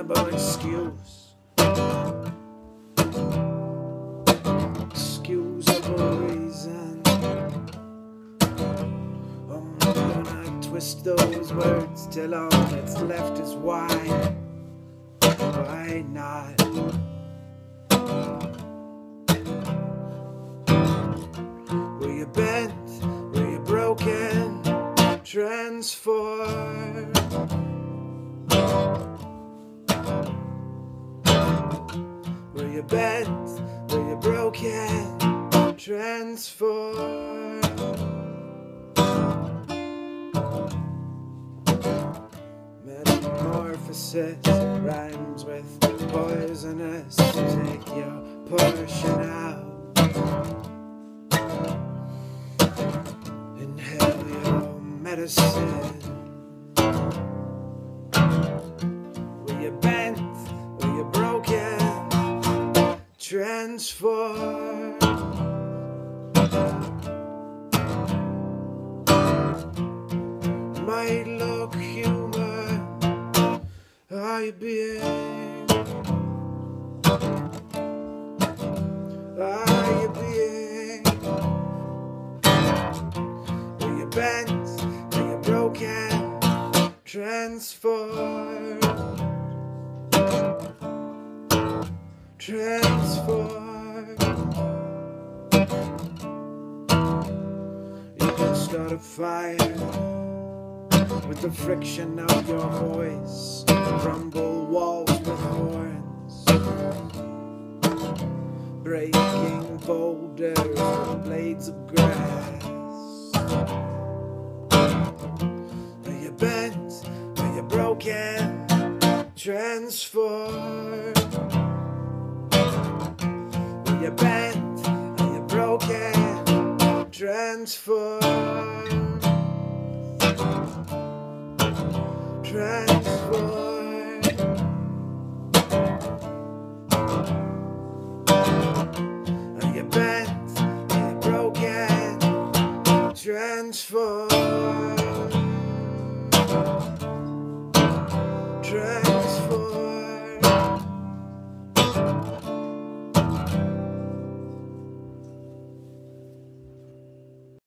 about excuse of a reason. I'm gonna twist those words till all that's left is why. Why not? Were you bent? Were you broken? Transform. Were you bent? Were you broken? Transform. Metamorphosis rhymes with poisonous. Take your portion out. Inhale your medicine. Transform. Might look human, I being. Are you being? Are you bent? Are you broken? Transform. Transform. You can start a fire with the friction of your voice. Crumble walls with horns, breaking boulders with blades of grass. Are you bent? Are you broken? Transform. Are you bent? Are you broken? Transform. Transform. Are you bent? Are you broken? Transform.